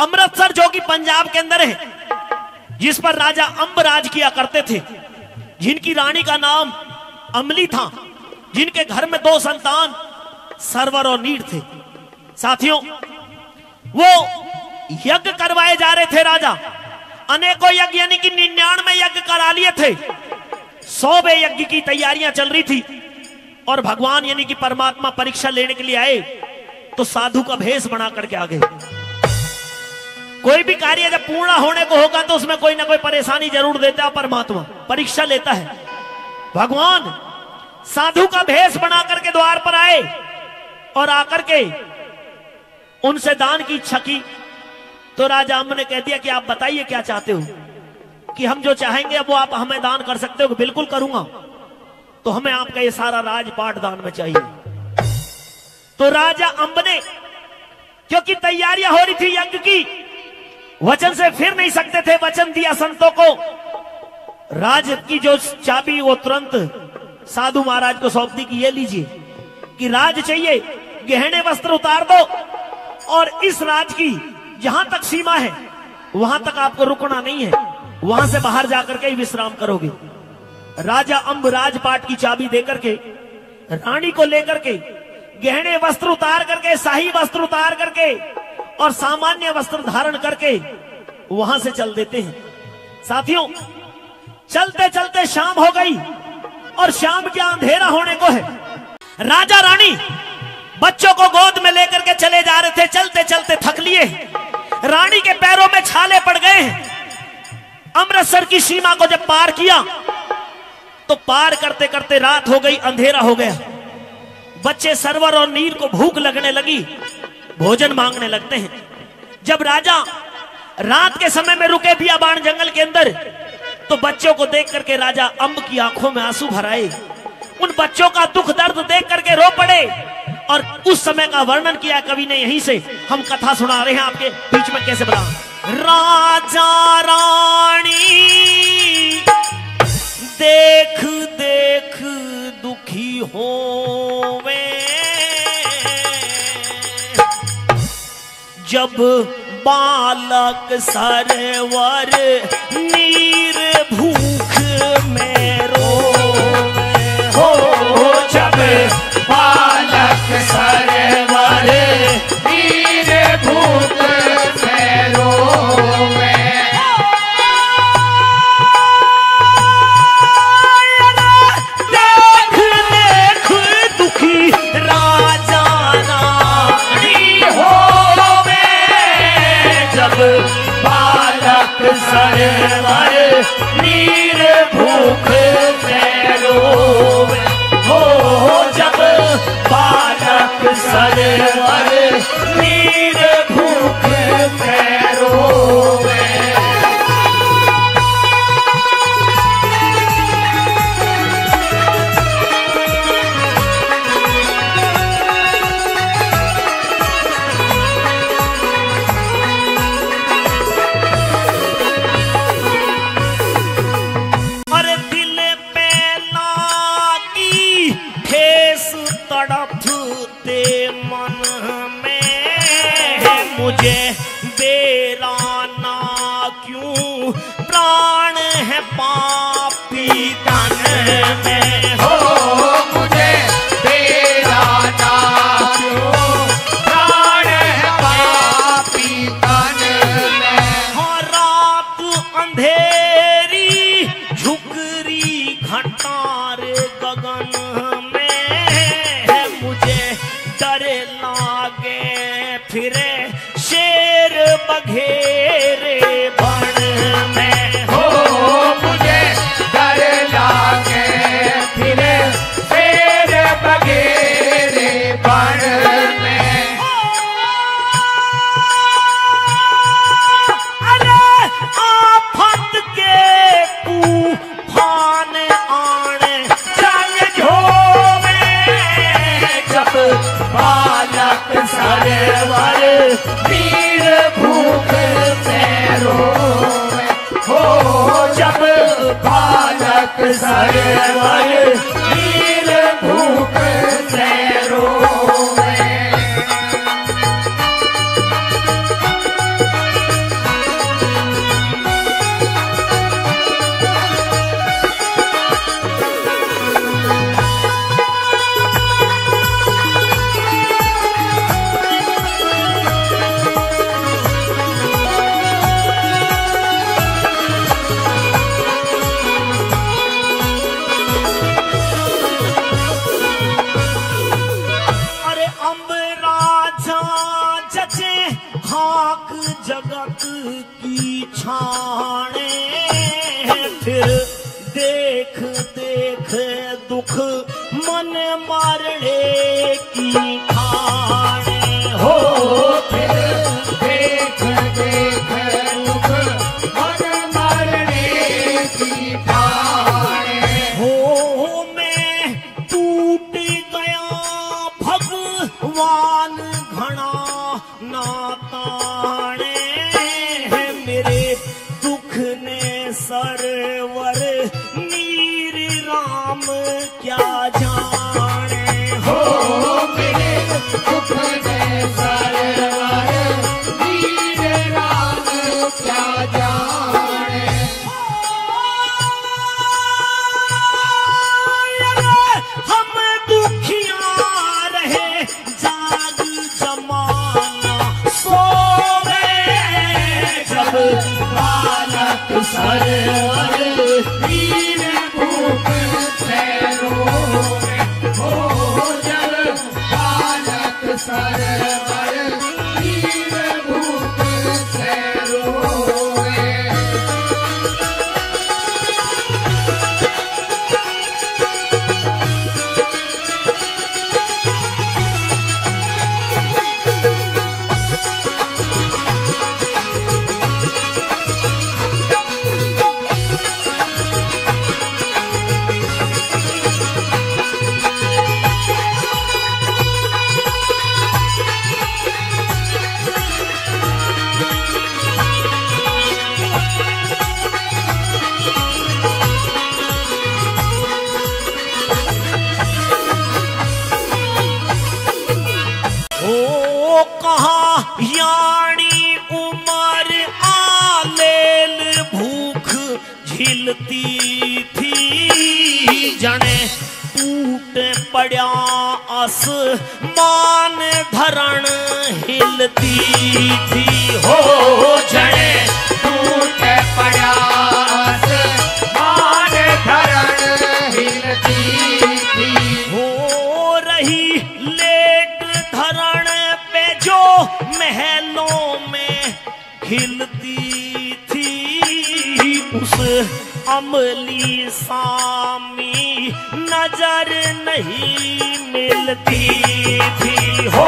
अमृतसर जो कि पंजाब के अंदर है, जिस पर राजा अम्ब राज किया करते थे, जिनकी रानी का नाम अमली था, जिनके घर में 2 संतान सरवर और नीर थे। साथियों, वो यज्ञ करवाए जा रहे थे। राजा अनेकों यज्ञ यानी कि 99 यज्ञ करा लिए थे। 100वें यज्ञ की तैयारियां चल रही थी और भगवान यानी कि परमात्मा परीक्षा लेने के लिए आए तो साधु का भेष बना करके आ गए। कोई भी कार्य जब पूर्ण होने को होगा तो उसमें कोई ना कोई परेशानी जरूर देता है। परमात्मा परीक्षा लेता है। भगवान साधु का भेष बना करके द्वार पर आए और आकर के उनसे दान की इच्छा की तो राजा अम्ब ने कह दिया कि आप बताइए क्या चाहते हो, कि हम जो चाहेंगे वो आप हमें दान कर सकते हो। बिल्कुल करूंगा, तो हमें आपका ये सारा राजपाट दान में चाहिए। तो राजा अम्ब ने, क्योंकि तैयारियां हो रही थी यज्ञ की, वचन से फिर नहीं सकते थे, वचन दिया संतों को। राज की जो चाबी वो तुरंत साधु महाराज को सौंप दी कि ये लीजिए, कि राज चाहिए, गहने वस्त्र उतार दो और इस राज की जहां तक सीमा है वहां तक आपको रुकना नहीं है, वहां से बाहर जाकर के ही विश्राम करोगे। राजा अम्ब राजपाट की चाबी देकर के रानी को लेकर के गहने वस्त्र उतार करके, शाही वस्त्र उतार करके और सामान्य वस्त्र धारण करके वहां से चल देते हैं। साथियों, चलते चलते शाम हो गई और शाम के अंधेरा होने को है। राजा रानी बच्चों को गोद में लेकर के चले जा रहे थे। चलते चलते थक लिए, रानी के पैरों में छाले पड़ गए। अमृतसर की सीमा को जब पार किया तो पार करते करते रात हो गई, अंधेरा हो गया। बच्चे सरवर और नीर को भूख लगने लगी, भोजन मांगने लगते हैं। जब राजा रात के समय में रुके बियाबान जंगल के अंदर तो बच्चों को देख करके राजा अम्ब की आंखों में आंसू भर आए। उन बच्चों का दुख दर्द देख करके रो पड़े और उस समय का वर्णन किया कवि ने। यहीं से हम कथा सुना रहे हैं आपके बीच में, कैसे बता। राजा रानी देख देख दुखी होवे, जब बालक सरवर नीर भूख में रोवे हो, जब बालक सरवर नीर भूख में रोवे। बालक सरवर नीर भूख में रोवे हो, जब बालक सरवर नीर भूख में रोवे। मुझे बेराना क्यों, प्राण है पापी तन में हो, मुझे बेराना क्यों, प्राण है पापी तन में हो। रात अंधेरी झुकरी घटार गगन में, मुझे डर लागे फिरे शेर बघेरे बण में हो, मुझे डर लागे फिरे शेर बघेरे बण में। अरे आफत के तूफान आने में, जब बालक सरवर नीर भूख में रोवे हो, जब बालक सरवर नीर भूख में रोवे। पाक जगत की छाने फिर देख देख दुख मन मारने की ठाने हो फिर देख देख दुख मन मारने की ठाने हो मैं टूट गया भगवान घना नाताने है मेरे दुख ने सरवर नीर राम क्या जाने हो मेरे दुख ने सरवर नीर राम क्या जाने हम दुखिया रहे जाग जमाना सोवे जब बालक सरवर नीर भूख से रोवे हो जब बालक सरवर नीर भूख से रोवे हिलती थी जने टूट पड़ा आसमान धरण हिलती थी हो जने टूट पड़ा आसमान धरण हिलती थी हो रही लेट धरण पे जो महलों में हिलती थी उस अमली सामी नजर नहीं मिलती थी हो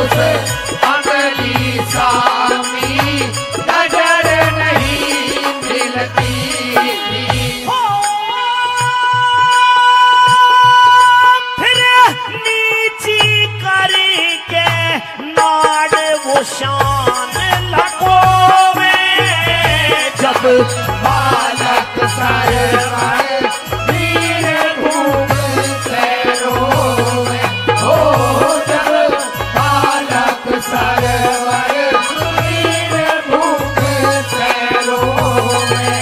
उस अमली सामी नजर नहीं मिलती थी हो फिर नीची करके नाड़ वो शान लगो में जब सरवर नीर भूख से रोवे हो जब बालक सरवर नीर भूख से रोवे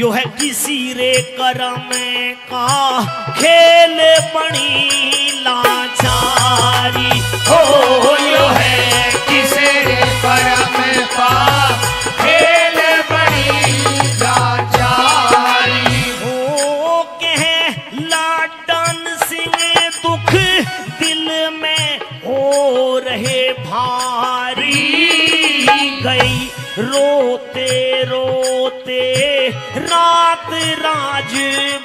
यो है किसी रे करम का खेल बड़ी लाचारी हो यो है किसी रे करम का खेल बड़ी लाचारी हो कह लाडन सिंह दुख दिल में हो रहे भारी गई रोते रोते रात राज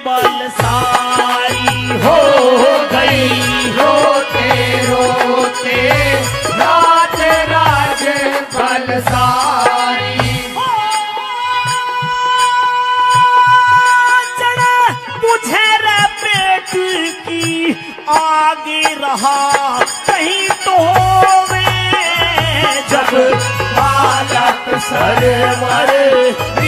बलसाई हो गई रोते रोते रात राज बलसाई जड़ा मुझे रे पेट की आगे रहा कहीं तो होवे जब बालक सरवर